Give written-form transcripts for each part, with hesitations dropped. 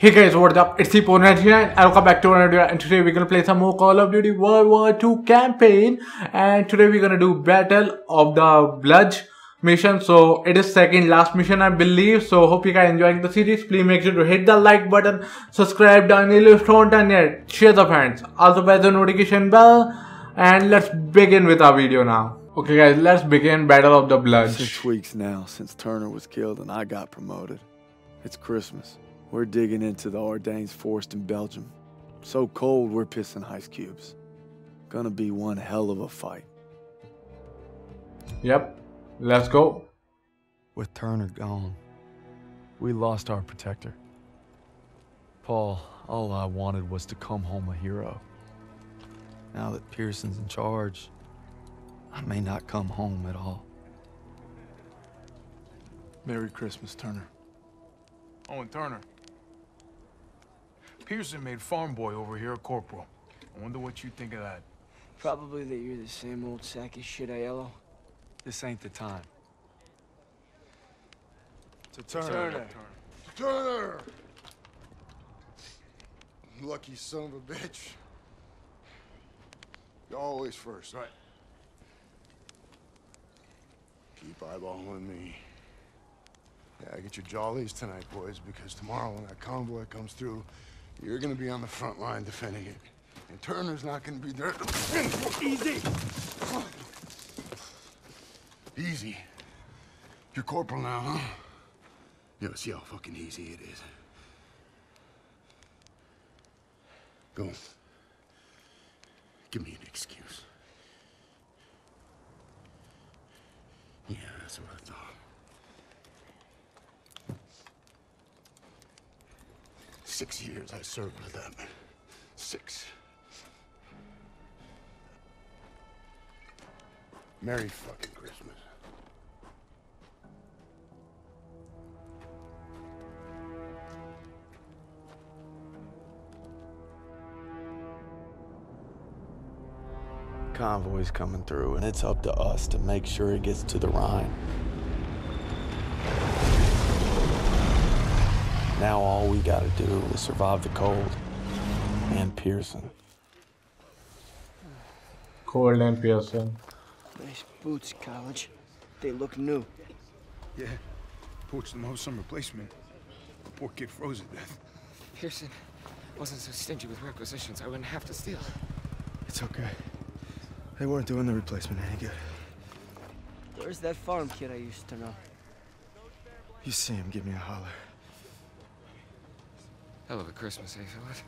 Hey guys, what's up? It's Pearson, and welcome back to another video. And today we're gonna play some more Call of Duty World War 2 campaign. And today we're gonna do Battle of the Bulge mission. So it is second last mission, I believe. So hope you guys are enjoying the series. Please make sure to hit the like button, subscribe, Daniel if you haven't done yet, share the friends. Also press the notification bell. And let's begin with our video now. Okay guys, let's begin Battle of the Bulge. 6 weeks now since Turner was killed and I got promoted. It's Christmas. We're digging into the Ardennes forest in Belgium. So cold, we're pissing ice cubes. Gonna be one hell of a fight. Yep, let's go. With Turner gone, we lost our protector. Paul, all I wanted was to come home a hero. Now that Pearson's in charge, I may not come home at all. Merry Christmas, Turner. Oh, and Turner. Pearson made farm boy over here a corporal. I wonder what you think of that. Probably that you're the same old sack of shit, Aiello. This ain't the time. To Turner. Turner! Lucky son of a bitch. You're always first. Right. Keep eyeballing me. Yeah, get your jollies tonight, boys, because tomorrow when that convoy comes through, you're gonna be on the front line defending it. And Turner's not gonna be there. Easy! Easy. You're corporal now, huh? You see how fucking easy it is. Go. Give me an excuse. Yeah, that's what I thought. Six years I served with them. 6. Merry fucking Christmas. Convoy's coming through, and it's up to us to make sure it gets to the Rhine. Now all we gotta do is survive the cold and Pearson. Cold and Pearson. Nice boots, college. They look new. Yeah. Poached them all summer placement. The poor kid froze to death. Pearson wasn't so stingy with requisitions, I wouldn't have to steal. It's okay. They weren't doing the replacement any good. Where's that farm kid I used to know? You see him, give me a holler. Hell of a Christmas, eh, Philip?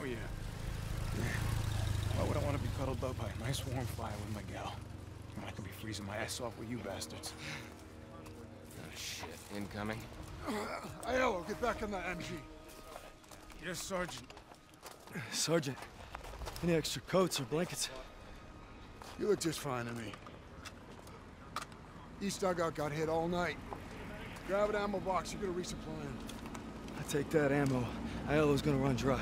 Oh, yeah. Why would I want to be cuddled up by a nice warm fire with my gal? I'm not gonna be freezing my ass off with you bastards. Oh, shit. Incoming. Aiello, get back on that MG. Yes, Sergeant. Sergeant, any extra coats or blankets? You look just fine to me. East dugout got hit all night. Grab an ammo box, you're gonna resupply him. Take that ammo. Aiello's gonna run dry.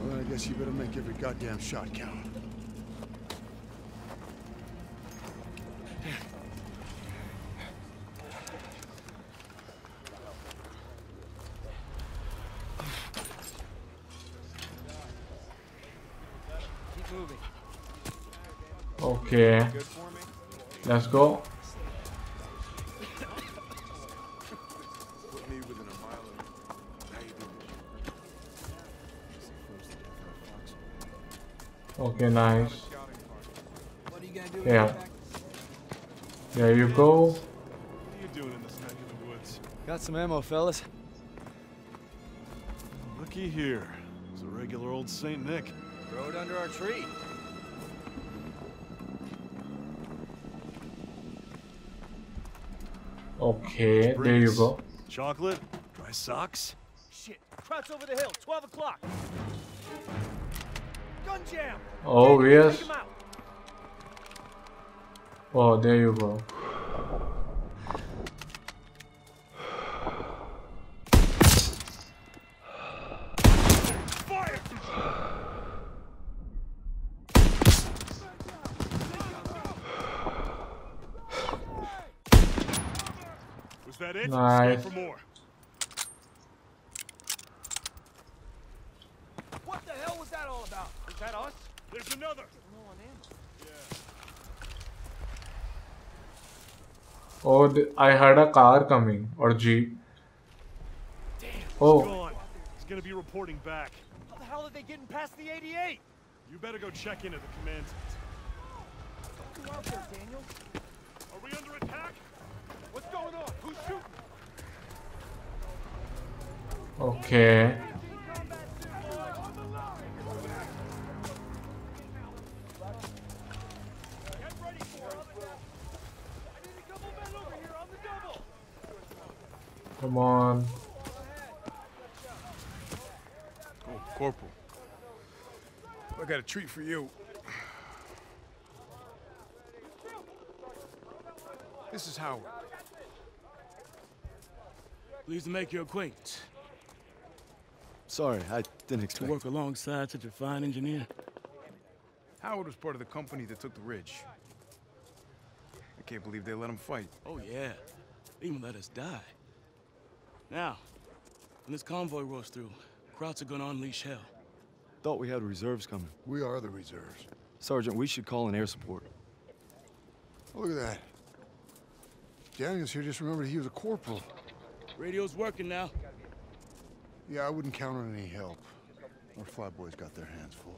Well, then I guess you better make every goddamn shot count. Keep moving. Okay. Let's go. Okay, nice. Yeah. There you go. What are you doing in this neck of the woods? Got some ammo, fellas. Looky here. It's a regular old Saint Nick. Rode under our tree. Okay, Brinks. There you go. Chocolate? Dry socks? Shit. Crowd's over the hill. 12 o'clock. Oh, yes. Oh, there you go. Fire. Was that it? Nice. other. Oh, I had a car coming or jeep. Damn, oh, he's gonna be reporting back. How the hell are they getting past the 88? You better go check into the command. Don't go out there, Daniel. Are we under attack? What's going on? Who's shooting? Okay. Come on. Oh, Corporal. I got a treat for you. This is Howard. Pleased to make your acquaintance. Sorry, I didn't expect to work alongside such a fine engineer. Howard was part of the company that took the ridge. I can't believe they let him fight. Oh, yeah. They even let us die. Now, when this convoy rolls through, Krauts are gonna unleash hell. Thought we had reserves coming. We are the reserves. Sergeant, we should call in air support. Look at that. Daniels here just remembered he was a corporal. Radio's working now. Yeah, I wouldn't count on any help. Our flyboys got their hands full.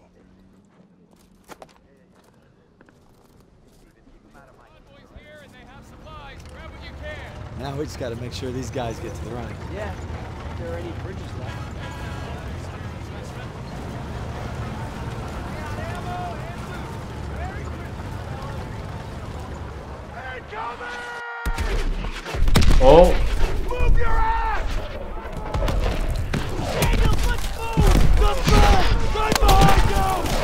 Now we just got to make sure these guys get to the running. Yeah, if there are any bridges left. Oh! Move your ass! Daniel, let's move! The front! Right behind you!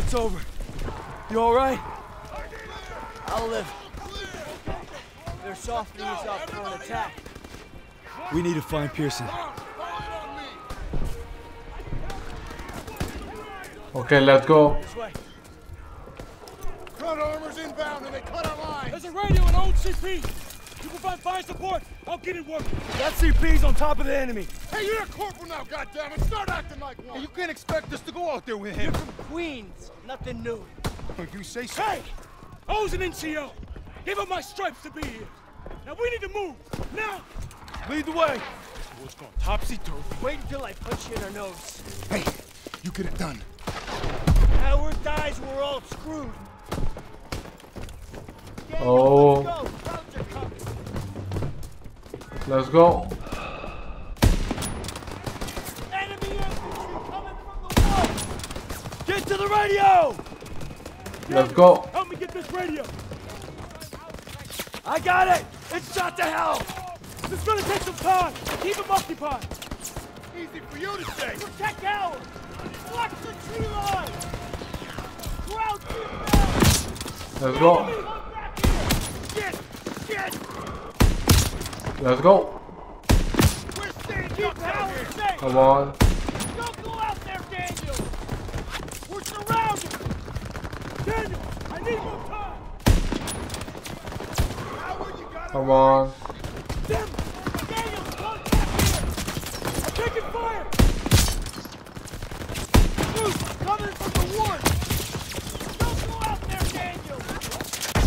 It's over. You all right? I'll live. They're softening us up for an attack. We need to find Pearson. Okay, let's go. Front armor's inbound and they cut our line. There's a radio and old CP. You provide fire support. I'll get it working. That CP's on top of the enemy. Hey, you're a corporal now, goddammit. Start acting like one. Hey, you can't expect us to go out there with him. You're from Queens. Nothing new. You say so. Hey, I was an NCO. Give up my stripes to be here. Now we need to move. Now. Lead the way. What's going topsy-turvy? Wait until I punch you in our nose. Hey, you get it done. Howard dies, we're all screwed. Oh. Let's go. Enemy infantry coming from the wall. Get to the radio. Let's go. Help me get this radio. I got it. It's shot to hell. It's gonna take some time. Keep him occupied. Easy for you to say. Protect Howard. Block the tree line. Crowd down. Let's go. Let's go. We're standing up now. Come on. Don't go out there, Daniel. We're surrounded. Daniel, I need more time. Howard, you got come on. Daniel, come back here. I'm taking fire. Loose, coming from the ward. Don't go out there, Daniel.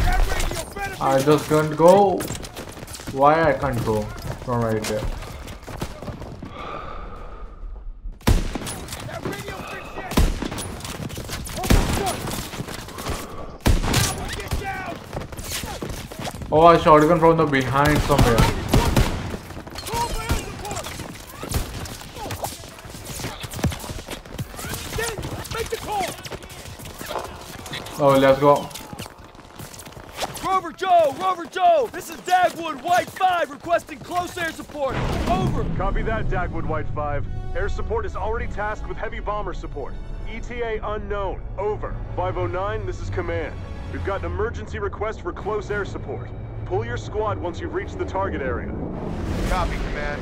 That radio better. I just can't go. Why I can't go from right there? That radio fixed it. Hold on, get down. Oh, I shotgun from the behind somewhere. Make the call. Oh, let's go. Rover Joe! Rover Joe! This is Dagwood White 5 requesting close air support. Over! Copy that, Dagwood White 5. Air support is already tasked with heavy bomber support. ETA unknown. Over. 509, this is command. We've got an emergency request for close air support. Pull your squad once you've reached the target area. Copy, Command.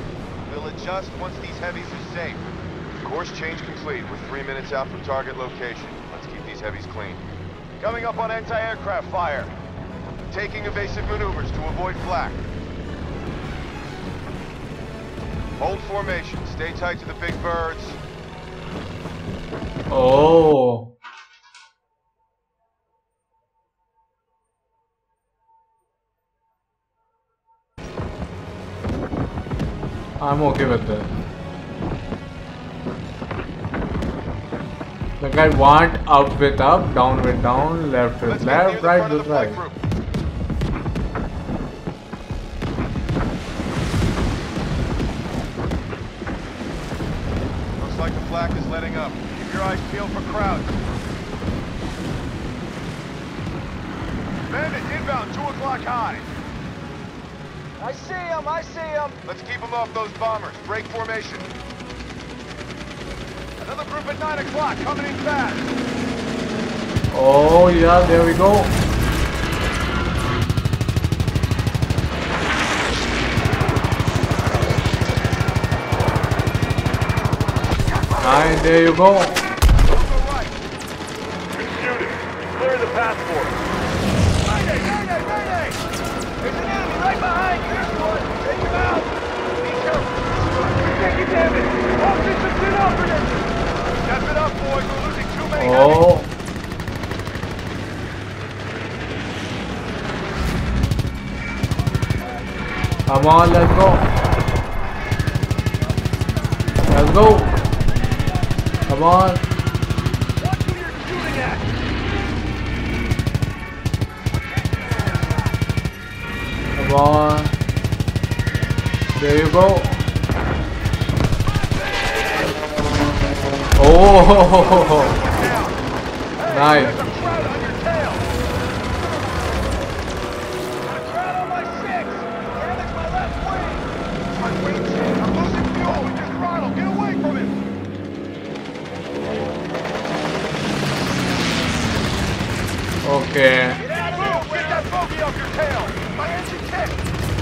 We'll adjust once these heavies are safe. Course change complete. We're 3 minutes out from target location. Let's keep these heavies clean. Coming up on anti-aircraft fire. Taking evasive maneuvers to avoid flak. Hold formation. Stay tight to the big birds. Oh. I'm okay with that. Like I want up with up, down with down, left with left, right with right. Looks like the flak is letting up. Keep your eyes peeled for crowds. Bandit inbound, 2 o'clock high. I see him, I see him. Let's keep him off those bombers. Break formation. Another group at 9 o'clock coming in fast. Oh, yeah, there we go. Nine, there you go. Over right. You're shooting. Clear the path for him. Mayday, mayday, mayday! There's an enemy right behind you. There's one. Take him out. Be careful. Take it, damn it. Officers, get over there. Step it up, boys. We're losing too many. Oh. Heavy. Come on, let's go. Let's go. Come on. Watch who you're shooting at. Come on. There you go. Oh, ho, ho, ho, ho. Hey, nice. There's a crowd on your tail. A crowd on my 6. Damage my left wing. My wing's in. I'm losing fuel with your throttle. Get away from it. Okay. Get that bogey off your tail. My engine kicked.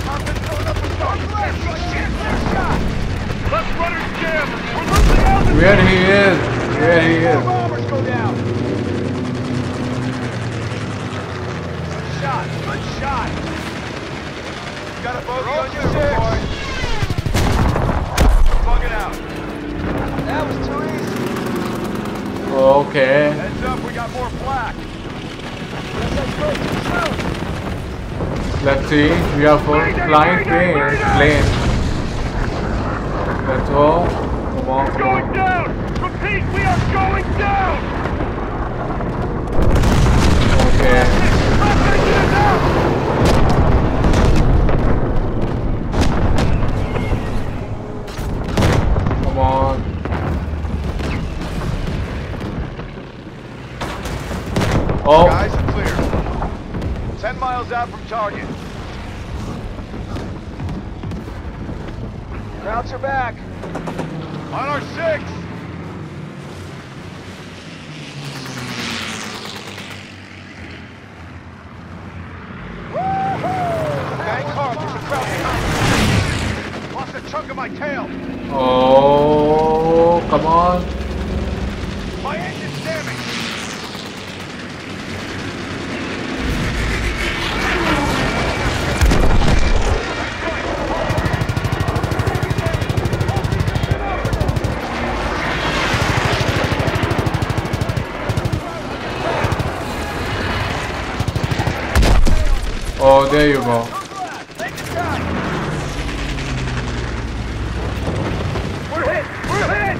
I've been filling up with dark left. My shit, clear shot. Left runner's jammed. We're losing out. Where he is. Where he is. Go down. Good shot. Good shot. You got a bogey on your 6. Bug it out. That was too easy. Okay. Heads up. We got more flak. Let's see. We are flying planes. Let's go. We're going down! Repeat, we are going down! Okay. Come on. Oh. Guys are clear. 10 miles out from target. Routes are back. On our 6! Woo-hoo! Dang car, there's a crowd behind. Lost a chunk of my tail! Oh, come on! My engine's Oh, there you go. We're hit! We're hit!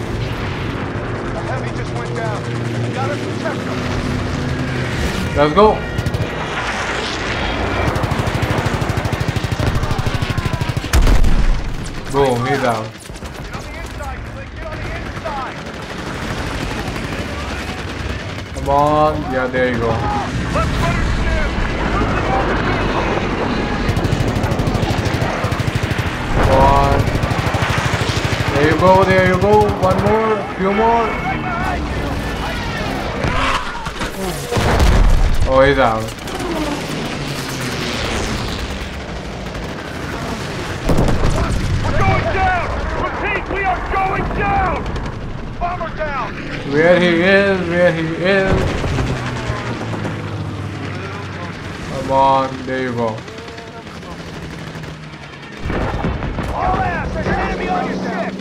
The heavy just went down. We gotta protect him. Let's go. Boom, he's out. Get on the inside, Click. Get on the inside. Come on. Yeah, there you go. Let's put it in. One. There you go, there you go. One more, few more. Oh, he's out. down! Repeat, we are going down! Bomber down! Where he is, Come on, there you go. All ass, there's an enemy on your six!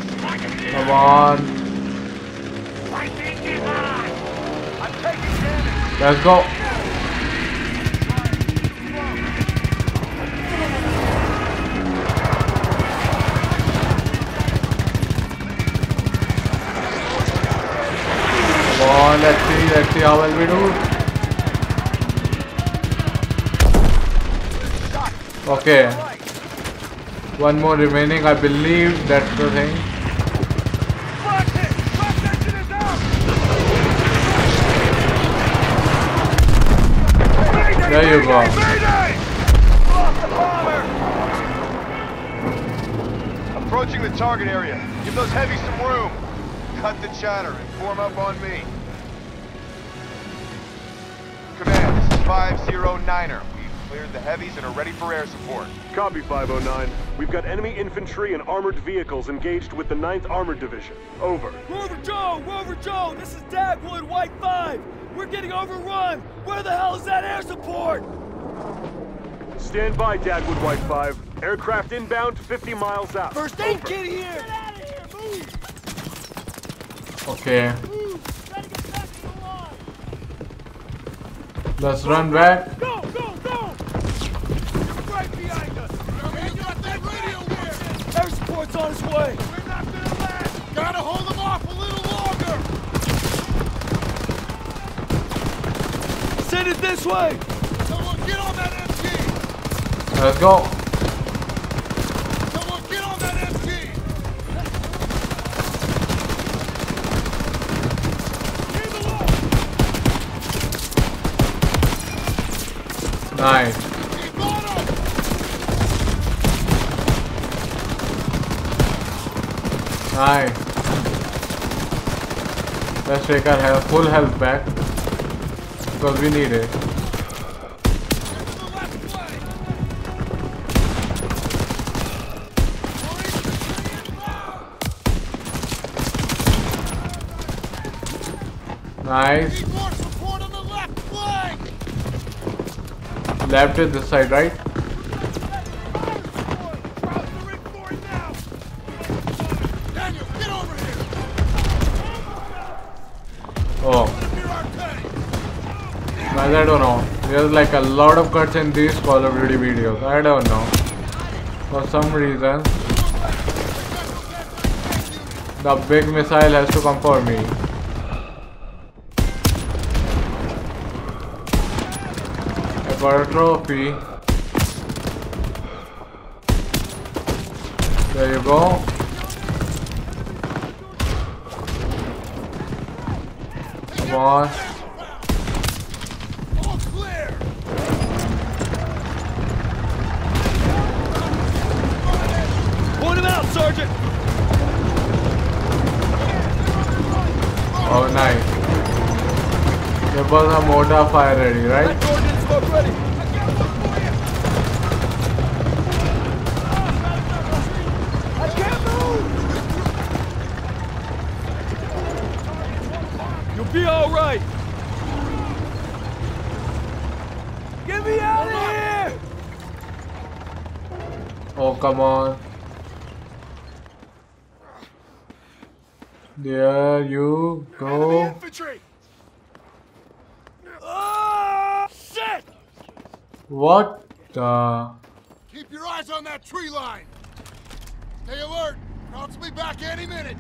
Come on. I think he's on! I'm taking damage! Let's go! Let's see how well we do. Okay. One more remaining, I believe. That's the thing. There you go. Approaching the target area. Give those heavies some room. Cut the chatter and form up on me. 509er. We've cleared the heavies and are ready for air support. Copy, 509. We've got enemy infantry and armored vehicles engaged with the 9th Armored Division. Over. Rover Joe! Rover Joe! This is Dagwood White 5! We're getting overrun! Where the hell is that air support? Stand by, Dagwood White 5. Aircraft inbound, 50 miles out. First aid kit here! Get out of here! Move! Okay. Let's run back. Go, go, go! Right behind us! Man, you got that radio there! Air support's on its way! We're not gonna last! Gotta hold them off a little longer! Send it this way! Someone get on that MG! Let's go! Someone get on that MG! Hear the law! Nice. Nice. Let's take our health, full health back because we need it. Nice. Left is this side, right? Daniel, get over here! Oh. Guys, I don't know. There's like a lot of cuts in these Call of Duty videos. I don't know. For some reason, the big missile has to come for me. For a trophy. There you go. Come on. All clear. Point him out, Sergeant. Oh, nice. There was a mortar fire ready, right? Ready. I can't move. You'll be all right. Get me out of here. Oh, come on. There you go. What the? Keep your eyes on that tree line. Stay alert. Crowds will be back any minute.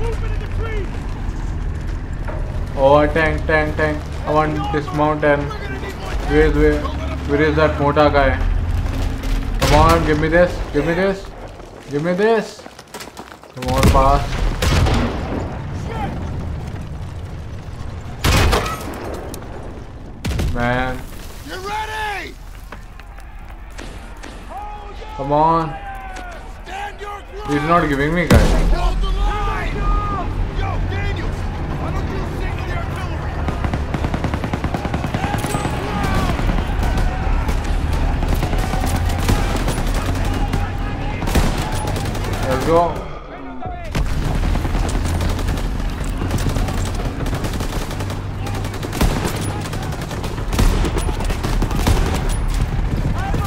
Movement in the trees. Oh, tank. I want this mountain. Where is that Mota guy? Come on, give me this. Come on, pass. Man. You're ready! Come on. He's not giving me, guys. Hold the line! Yo, Daniel! Why don't you sink the artillery? go.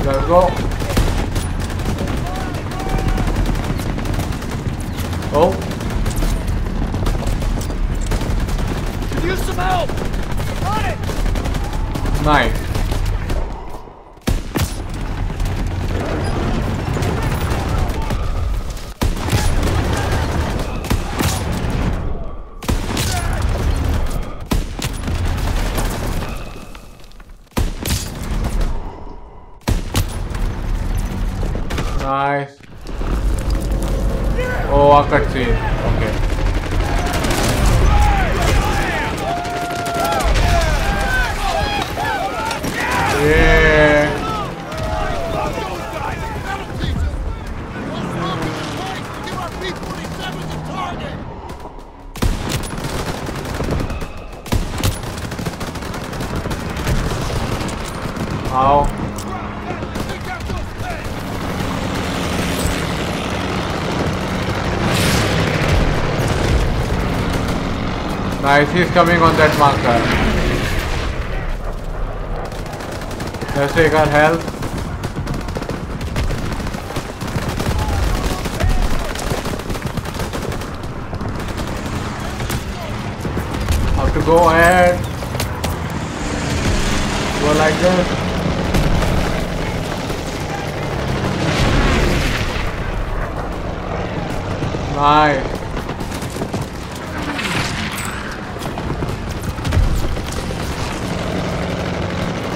Let's go. Oh. Could use some help. On it. Nice. Nice. Oh, I cut it. Okay. Yeah. Ow. Nice, he's coming on that marker. Let's take our health. Have to go ahead. Go like this. Nice.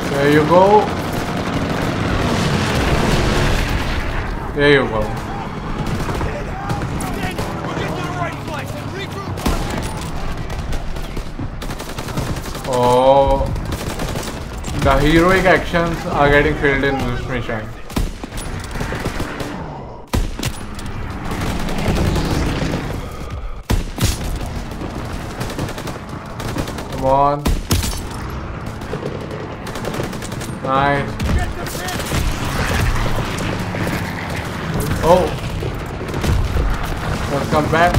There you go. There you go. Oh, the heroic actions are getting filled in this mission. Come on. Nice. Oh, let's come back.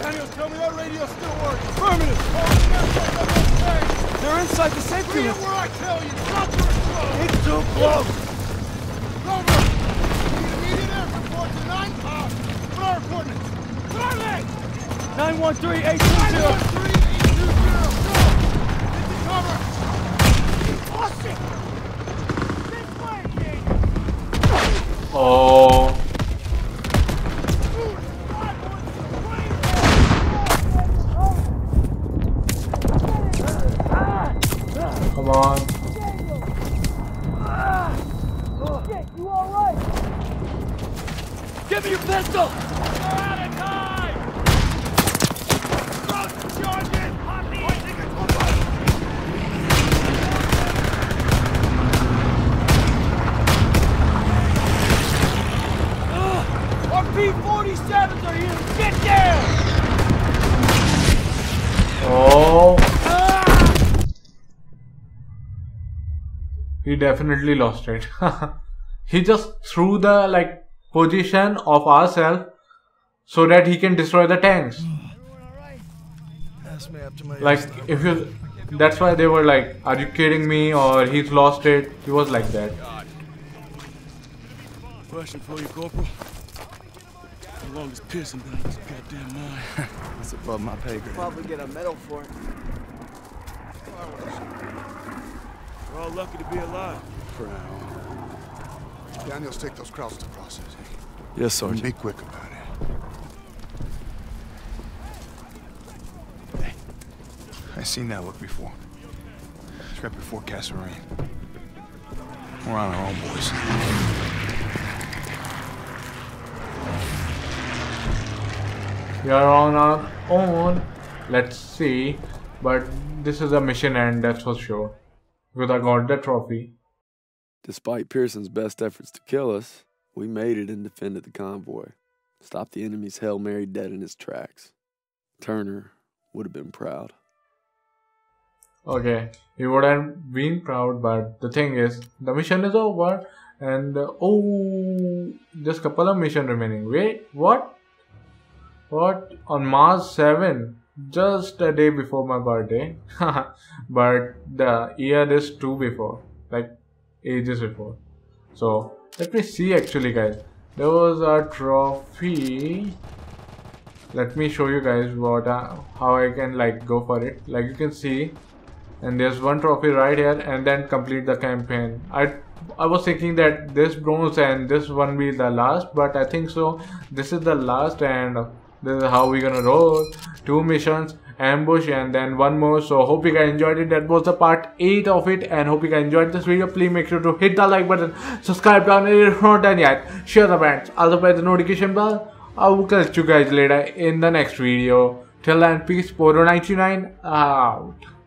Daniel, tell me that radio still works. Affirmative. They're inside the safety. Read it where I tell you. It's not too close. It's too close. Rover, we need immediate air support to 9 What are our coordinates? What are they? 913-820. 913-820. Go. Get to cover. Oh. Come on. Shit, you all right? Give me your pistol. B-47s are here! Get down! Oh! Ah! He definitely lost it. He just threw the position of ourselves so that he can destroy the tanks. That's why they were like, "Are you kidding me?" Or "He's lost it." He was like that. Question for you, Corporal. How long has Pearson been on this goddamn mine? It's above my pay grade. Probably get a medal for it. We're all lucky to be alive. For now. Daniels, take those crowds to processing. Yes, Sergeant. Be quick about it. Hey, I seen that look before. It's right before Kasserine. We're on our own, boys. We are on our own. Let's see. But this is a mission end, that's for sure. Because I got the trophy. Despite Pearson's best efforts to kill us, we made it and defended the convoy. Stopped the enemy's Hail Mary dead in his tracks. Turner would have been proud. Okay, he would have been proud, but the thing is, the mission is over. And oh, just couple of mission remaining. Wait, what? What? On March 7, just a day before my birthday, but the year is 2 before, like ages before. So let me see actually, guys. There was a trophy. Let me show you guys what how I can like go for it. Like you can see, and there's one trophy right here, and then complete the campaign. I was thinking that this bronze and this one be the last, but I think so this is the last, and this is how we're gonna roll. 2 missions, ambush, and then one more. So hope you guys enjoyed it. That was the part 8 of it, and hope you guys enjoyed this video. Please make sure to hit the like button, subscribe down if not done yet, share the bands, also press the notification bell. I will catch you guys later in the next video. Till then, peace. Poro99 out.